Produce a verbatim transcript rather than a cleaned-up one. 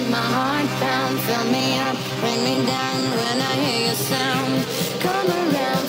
make my heart pound. Fill me up, bring me down when I hear your sound. Come around.